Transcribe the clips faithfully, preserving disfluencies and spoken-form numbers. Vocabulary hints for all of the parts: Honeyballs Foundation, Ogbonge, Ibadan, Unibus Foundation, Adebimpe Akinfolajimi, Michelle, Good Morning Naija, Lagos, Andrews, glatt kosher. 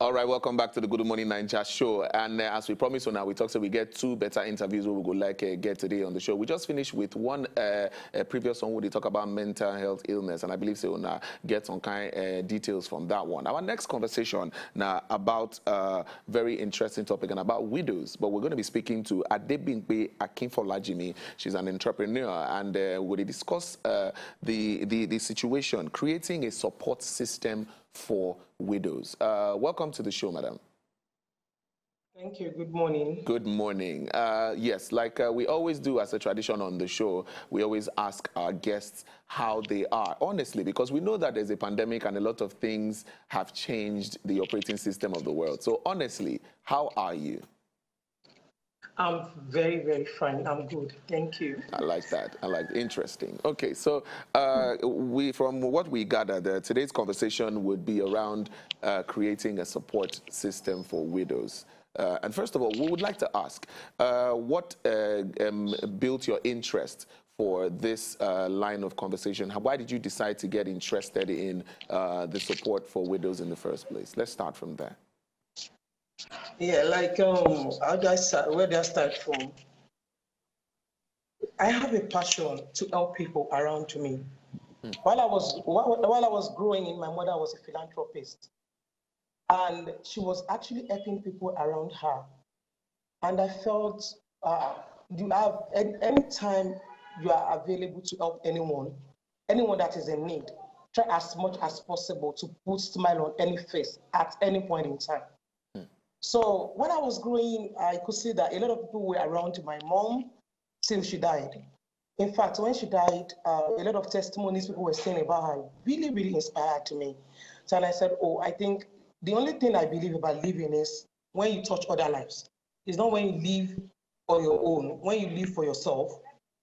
All right, welcome back to the Good Morning Naija show. And uh, as we promised, so now we talk, so we get two better interviews we would like uh, get today on the show. We just finished with one uh, uh, previous one where they talk about mental health illness, and I believe so now get some kind uh, details from that one. Our next conversation now about a uh, very interesting topic and about widows, but we're going to be speaking to Adebimpe Akinfolajimi. She's an entrepreneur, and uh, we discuss uh, the, the the situation, creating a support system for widows. Uh, welcome to the show, madam. Thank you. Good morning. Good morning. Uh, yes, like uh, we always do as a tradition on the show, we always ask our guests how they are, honestly, because we know that there's a pandemic and a lot of things have changed the operating system of the world. So honestly, how are you? I'm very, very fine. I'm good. Thank you. I like that. I like interesting. Okay, so uh, we, from what we gathered, uh, today's conversation would be around uh, creating a support system for widows. Uh, and first of all, we would like to ask, uh, what uh, um, built your interest for this uh, line of conversation? Why did you decide to get interested in uh, the support for widows in the first place? Let's start from there. Yeah, like, um, how do I start? Where do I start from? I have a passion to help people around me. Mm. While I was while, while I was growing up, my mother was a philanthropist, and she was actually helping people around her. And I felt, uh, you have any time you are available to help anyone, anyone that is in need, try as much as possible to put a smile on any face at any point in time. So when I was growing, I could see that a lot of people were around my mom till she died. In fact, when she died, uh, a lot of testimonies people were saying about her really, really inspired me. So and I said, oh, I think the only thing I believe about living is when you touch other lives. It's not when you live on your own, when you live for yourself,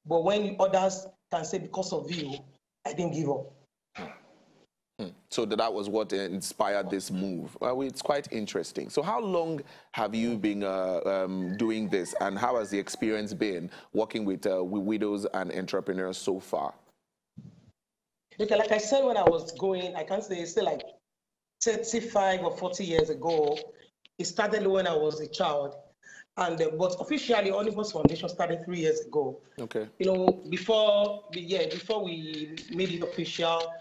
but when others can say, because of you, I didn't give up. Hmm. So that was what inspired this move. Well, it's quite interesting. So how long have you been uh, um, doing this, and how has the experience been working with, uh, with widows and entrepreneurs so far? Okay, like I said, when I was going, I can't say, it's like thirty-five or forty years ago. It started when I was a child, and uh, but officially, Unibus Foundation started three years ago. Okay. You know, before, yeah, before we made it official,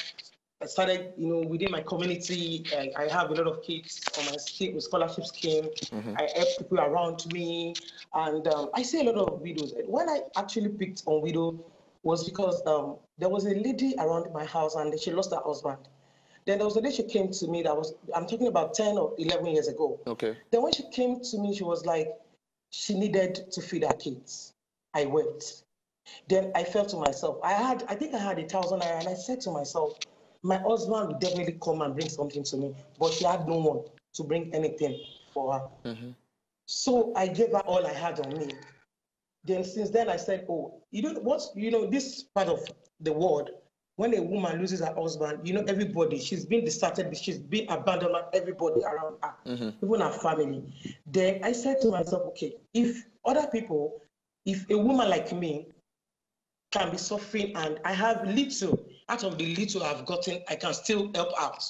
I started, you know, within my community. I, I have a lot of kids on my scholarship scheme. Mm-hmm. I help people around me, and um, I see a lot of widows. When I actually picked on widow, was because um, there was a lady around my house, and she lost her husband. Then there was a lady, she came to me. That was, I'm talking about ten or eleven years ago. Okay. Then when she came to me, she was like, she needed to feed her kids. I wept. Then I felt to myself, I had, I think I had a thousand naira, and I said to myself, my husband would definitely come and bring something to me, but she had no one to bring anything for her. Mm-hmm. So I gave her all I had on me. Then since then I said, oh, you know what? You know, this part of the world, when a woman loses her husband, you know, everybody, she's been deserted, she's been abandoned by everybody around her, mm-hmm. even her family. Then I said to myself, okay, if other people, if a woman like me can be suffering and I have little, out of the little I've gotten, I can still help out.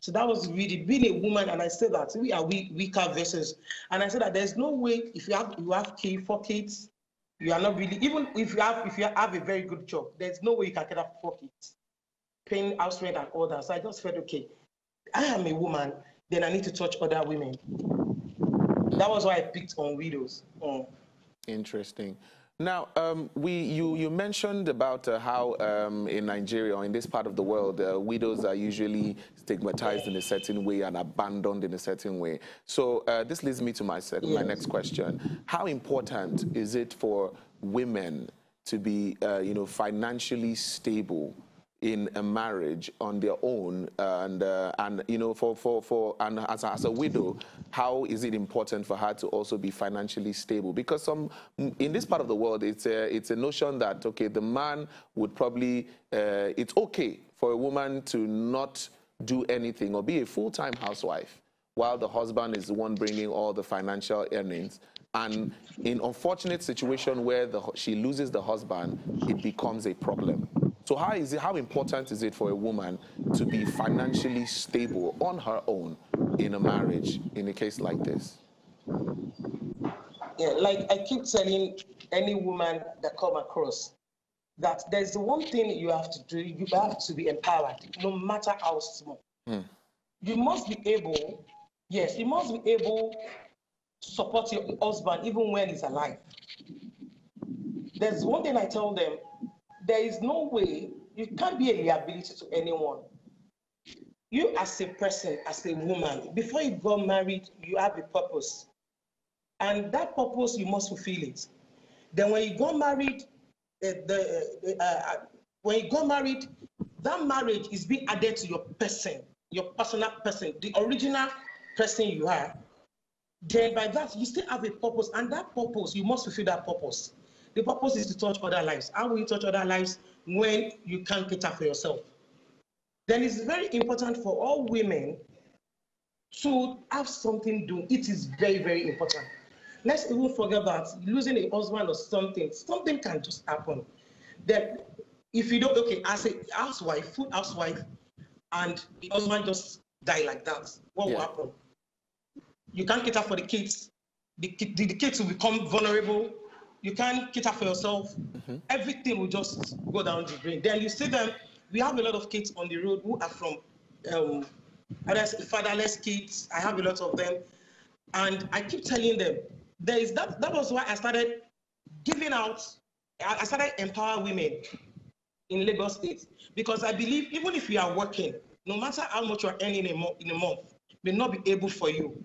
So that was really being a woman, and I said that we are weaker vessels. And I said that there's no way if you have you have kids, four kids, you are not really, even if you have if you have a very good job, there's no way you can get up four kids, paying house rent and all that. So I just felt, okay, I am a woman, then I need to touch other women. That was why I picked on widows. Oh. Interesting. Now, um, we, you, you mentioned about uh, how um, in Nigeria, or in this part of the world, uh, widows are usually stigmatized in a certain way and abandoned in a certain way. So uh, this leads me to my, sec yes. my next question. How important is it for women to be uh, you know, financially stable in a marriage on their own, and, uh, and you know, for, for, for, and as, as a widow, how is it important for her to also be financially stable? Because some, in this part of the world, it's a, it's a notion that, okay, the man would probably, uh, it's okay for a woman to not do anything or be a full-time housewife while the husband is the one bringing all the financial earnings. And in unfortunate situation where the, she loses the husband, it becomes a problem. So how is it, how important is it for a woman to be financially stable on her own in a marriage in a case like this? Yeah, like I keep telling any woman that come across, that there's one thing you have to do, you have to be empowered, no matter how small. Mm. You must be able, yes, you must be able to support your husband even when he's alive. There's one thing I tell them, there is no way, you can't be a liability to anyone. You as a person, as a woman, before you got married, you have a purpose. And that purpose, you must fulfill it. Then when you got married, uh, the, uh, uh, when you got married, that marriage is being added to your person, your personal person, the original person you are. Then by that, you still have a purpose. And that purpose, you must fulfill that purpose. The purpose is to touch other lives. How will you touch other lives when you can't cater for yourself? Then it's very important for all women to have something to do. It is very, very important. Let's even forget about losing a husband or something. Something can just happen. Then if you don't, okay, as a housewife, full housewife, and the husband just die like that, what yeah. will happen? You can't cater for the kids. The, the, the kids will become vulnerable. You can't cater for yourself. Mm-hmm. Everything will just go down the drain. Then you see them. We have a lot of kids on the road who are from um, fatherless kids. I have a lot of them. And I keep telling them, there is that, that was why I started giving out, I started empowering women in Lagos State. Because I believe even if you are working, no matter how much you are earning in a month, in a month may not be able for you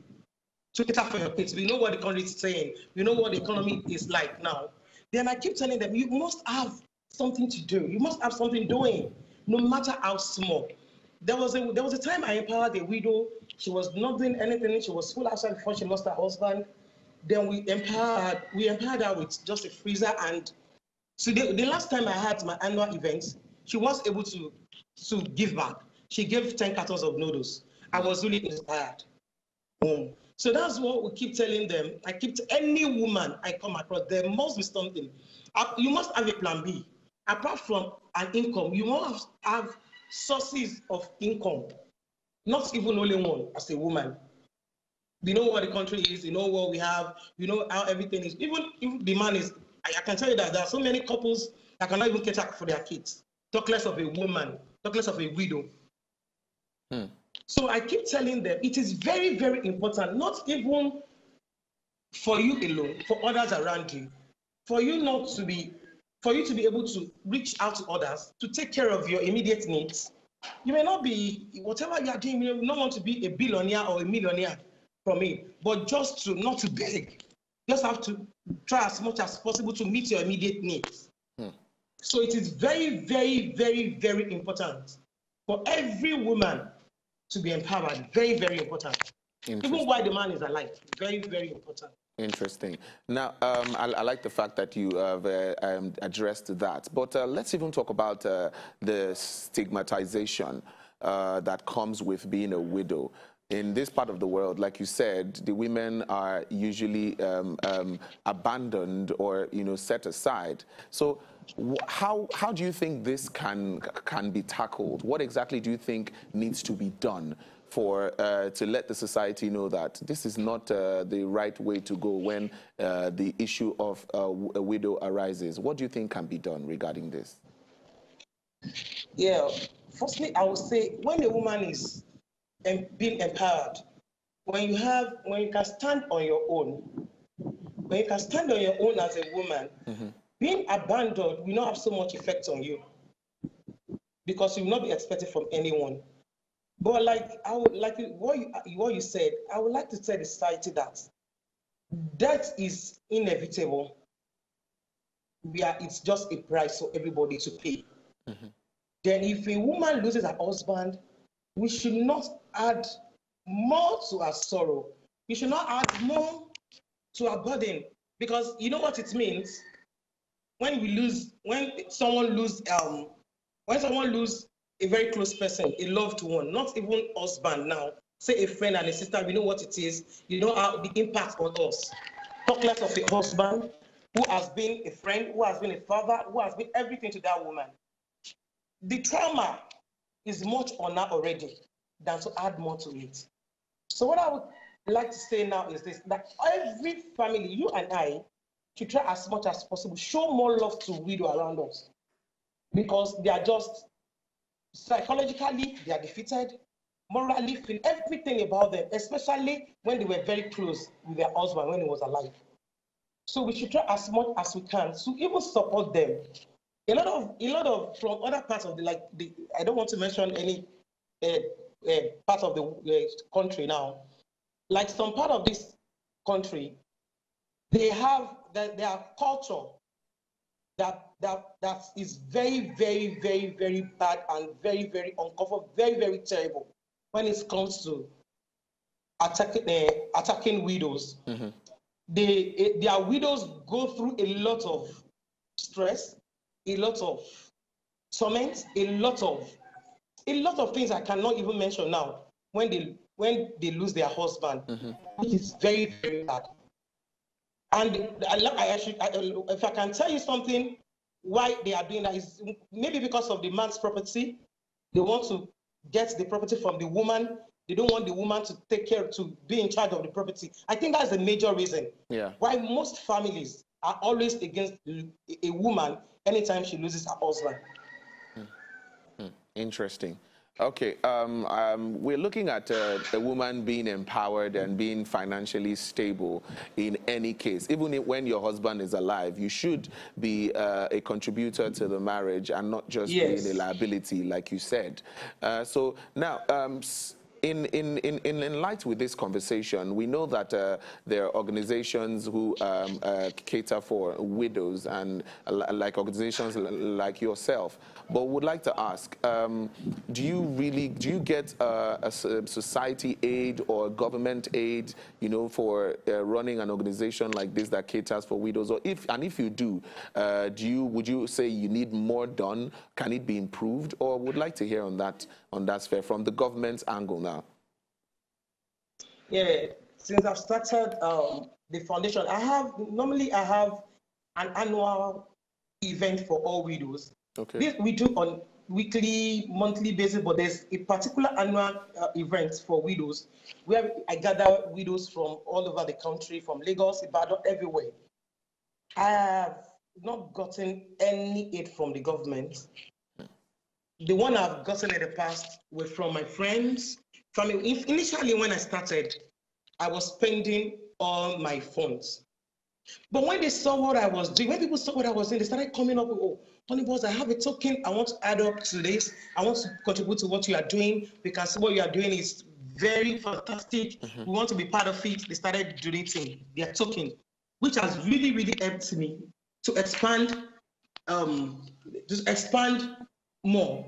to cater for your kids. We know what the country is saying. We know what the economy is like now. Then I keep telling them, you must have something to do. You must have something doing, no matter how small. There was a there was a time I empowered a widow. She was not doing anything. She was full outside before she lost her husband. Then we empowered we empowered her with just a freezer. And so the, the last time I had my annual event, she was able to to give back. She gave ten cartons of noodles. I was really inspired. Mm. So that's what we keep telling them. I keep any woman I come across, there must be something. You must have a plan B. Apart from an income, you must have sources of income, not even only one as a woman. You know what the country is, you know what we have, you know how everything is. Even if the man is, I, I can tell you that there are so many couples that cannot even cater for their kids. Talk less of a woman, talk less of a widow. Hmm. So I keep telling them, it is very, very important, not even for you alone, for others around you, for you not to be for you to be able to reach out to others, to take care of your immediate needs. You may not be, whatever you are doing, you may not want to be a billionaire or a millionaire from it, but just to not to beg. Just have to try as much as possible to meet your immediate needs. Hmm. So it is very, very, very, very important for every woman to be empowered. Very, very important. Even while the man is alive, very, very important. Interesting. Now, um, I, I like the fact that you have uh, um, addressed that, but uh, let's even talk about uh, the stigmatization uh, that comes with being a widow. In this part of the world, like you said, the women are usually um, um, abandoned or, you know, set aside. So how, how do you think this can, can be tackled? What exactly do you think needs to be done for uh, to let the society know that this is not uh, the right way to go when uh, the issue of uh, a widow arises? What do you think can be done regarding this? Yeah, firstly, I would say when a woman is em being empowered, when you have, when you can stand on your own, when you can stand on your own as a woman, mm-hmm. being abandoned will not have so much effect on you because you will not be expected from anyone. But like I would like what you, what you said, I would like to tell the society that that is inevitable. We are, it's just a price for everybody to pay. Mm-hmm. Then if a woman loses her husband, we should not add more to her sorrow. We should not add more to her burden, because you know what it means when we lose, when someone lose, um, when someone lose. a very close person, a loved one, not even husband now, say a friend and a sister, we know what it is, you know how the impact on us. Talk less of a husband who has been a friend, who has been a father, who has been everything to that woman. The trauma is much on her already than to add more to it. So what I would like to say now is this, that every family, you and I, to try as much as possible, show more love to widow around us, because they are just, psychologically, they are defeated, morally, feel everything about them, especially when they were very close with their husband when he was alive. So we should try as much as we can to even support them. A lot of, a lot of from other parts of the, like, the, I don't want to mention any uh, uh, part of the uh, country now. Like some part of this country, they have their, their culture that, that, that is very, very, very, very bad and very, very uncomfortable, very, very terrible when it comes to attacking, uh, attacking widows. Mm-hmm. They, their widows go through a lot of stress, a lot of torment, a lot of, a lot of things I cannot even mention now when they, when they lose their husband, mm-hmm. which is very, very bad. And I, I actually, I, if I can tell you something, why they are doing that is maybe because of the man's property. They want to get the property from the woman. They don't want the woman to take care, to be in charge of the property. I think that's the major reason yeah. why most families are always against a woman anytime she loses her husband. Hmm. Interesting. Okay, um, um, we're looking at uh, a woman being empowered and being financially stable in any case. Even if, when your husband is alive, you should be uh, a contributor to the marriage and not just yes. being a liability, like you said. Uh, so now, um, In, in, in, in light with this conversation, we know that uh, there are organizations who um, uh, cater for widows and uh, like organizations like yourself. But would like to ask, um, do you really, do you get uh, a society aid or government aid, you know, for uh, running an organization like this that caters for widows? Or if, and if you do, uh, do you, would you say you need more done? Can it be improved? Or would like to hear on that, on that sphere from the government's angle now. Yeah, since I've started um, the foundation, I have, normally I have an annual event for all widows. Okay. This we do on weekly, monthly basis, but there's a particular annual uh, event for widows where I gather widows from all over the country, from Lagos, Ibadan, everywhere. I have not gotten any aid from the government. The one I've gotten in the past were from my friends. From initially when I started, I was spending all my funds. But when they saw what I was doing, when people saw what I was doing, they started coming up with, oh, Honeyballs, I have a token. I want to add up to this. I want to contribute to what you are doing because what you are doing is very fantastic. Mm-hmm. We want to be part of it. They started donating their token, which has really, really helped me to expand, um, just expand more.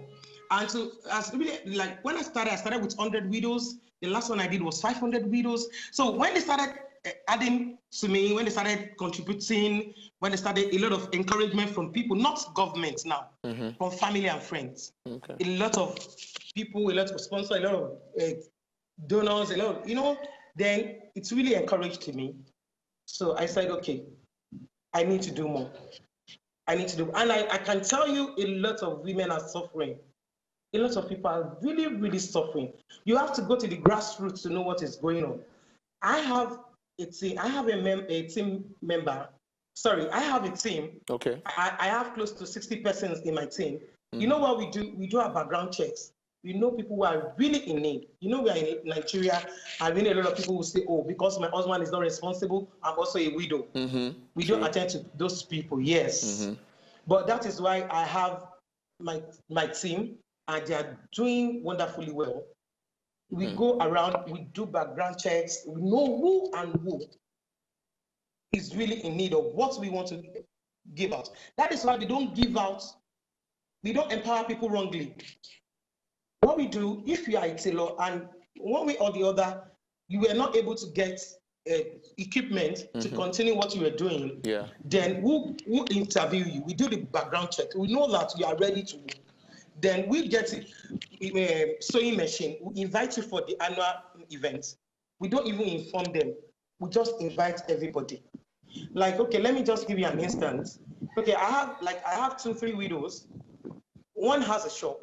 And so, as really, like when I started, I started with one hundred widows. The last one I did was five hundred widows. So when they started adding to me, when they started contributing, when they started a lot of encouragement from people, not government now, mm-hmm. from family and friends. Okay. A lot of people, a lot of sponsors, a lot of uh, donors, a lot of, you know, then it's really encouraged me. So I said, okay, I need to do more. I need to do, and I, I can tell you a lot of women are suffering. A lot of people are really, really suffering. You have to go to the grassroots to know what is going on. I have a team, I have a, mem a team member, sorry, I have a team. Okay. I, I have close to sixty persons in my team. Mm. You know what we do? We do our background checks. We know people who are really in need. You know, we are in Nigeria, and really a lot of people who say, oh, because my husband is not responsible, I'm also a widow. Mm-hmm. We don't True. attend to those people, yes. Mm-hmm. But that is why I have my, my team, and they are doing wonderfully well. We mm. go around, we do background checks, we know who and who is really in need of what we want to give out. That is why we don't give out, we don't empower people wrongly. What we do, if you are a tailor and one way or the other, you were not able to get uh, equipment mm-hmm. to continue what you were doing, yeah. then we'll, we'll interview you. We do the background check. We know that you are ready to work. Then we get a sewing machine. We invite you for the annual event. We don't even inform them. We just invite everybody. Like, okay, let me just give you an instance. Okay, I have like I have two, three widows. One has a shop.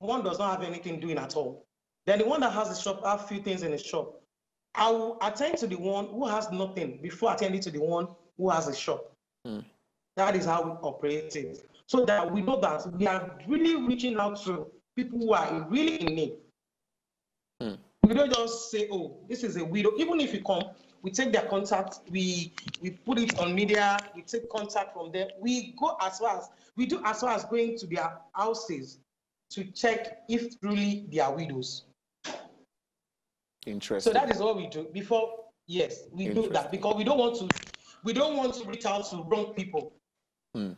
One does not have anything doing at all. Then the one that has the shop have few things in the shop. I will attend to the one who has nothing before attending to the one who has a shop. Mm. That is how we operate it. So that we know that we are really reaching out to people who are really in need. Mm. We don't just say, oh, this is a widow. Even if you come, we take their contact, we, we put it on media, we take contact from them. We go as far as, we do as far as going to their houses to check if truly they are widows. Interesting. So that is what we do before, yes, we do that because we don't want to, we don't want to reach out to wrong people. Hmm.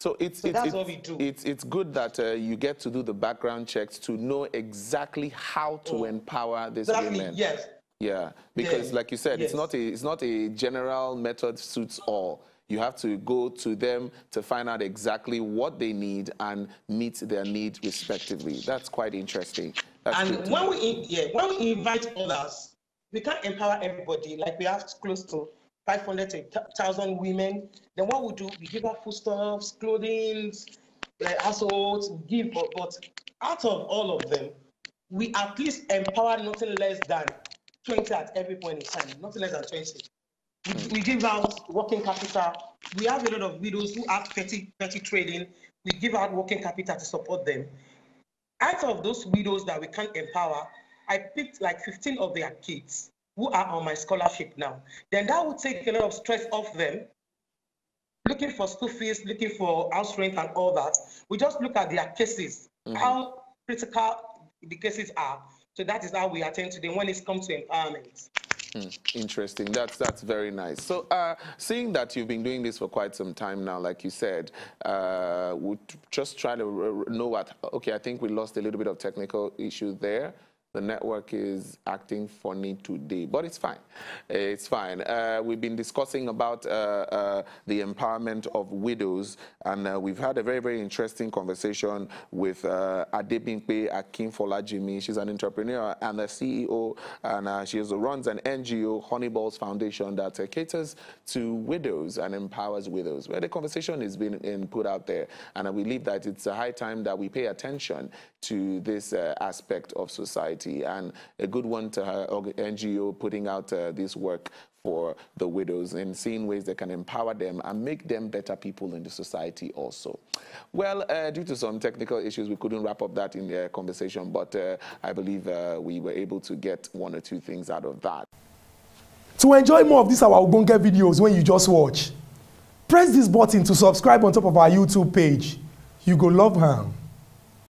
So it's, so it's, that's it's, what we do. It's, it's good that uh, you get to do the background checks to know exactly how to oh. empower these exactly, women. Yes. Yeah, because yes. like you said, yes. it's not a, it's not a general method suits all. You have to go to them to find out exactly what they need and meet their need respectively. That's quite interesting. That's and when we, yeah, when we invite others, we can't empower everybody. Like we have close to five hundred thousand women. Then what we do, we give out foodstuffs, clothing, households, give, but out of all of them, we at least empower nothing less than twenty at every point in time, nothing less than twenty. We give out working capital. We have a lot of widows who have petty, petty trading. We give out working capital to support them. Out of those widows that we can't empower, I picked like fifteen of their kids who are on my scholarship now. Then that would take a lot of stress off them, looking for school fees, looking for house rent and all that. We just look at their cases, mm-hmm. how critical the cases are. So that is how we attend to them when it comes to empowerment. Hmm, interesting. That's that's very nice. So, uh, seeing that you've been doing this for quite some time now, like you said, uh, we'll just try to know what. Okay, I think we lost a little bit of technical issue there. The network is acting funny today, but it's fine. It's fine. Uh, we've been discussing about uh, uh, the empowerment of widows, and uh, we've had a very, very interesting conversation with uh, Adebimpe Akinfolajimi. She's an entrepreneur and the C E O, and uh, she also runs an N G O, Honeyballs Foundation, that uh, caters to widows and empowers widows. Where the conversation is being in, put out there, and uh, we believe that it's a high time that we pay attention to this uh, aspect of society. And a good one to her N G O putting out uh, this work for the widows and seeing ways they can empower them and make them better people in the society also. Well, uh, due to some technical issues, we couldn't wrap up that in the conversation, but uh, I believe uh, we were able to get one or two things out of that. To enjoy more of these our Ogbonge videos when you just watch, press this button to subscribe on top of our YouTube page. You go love her.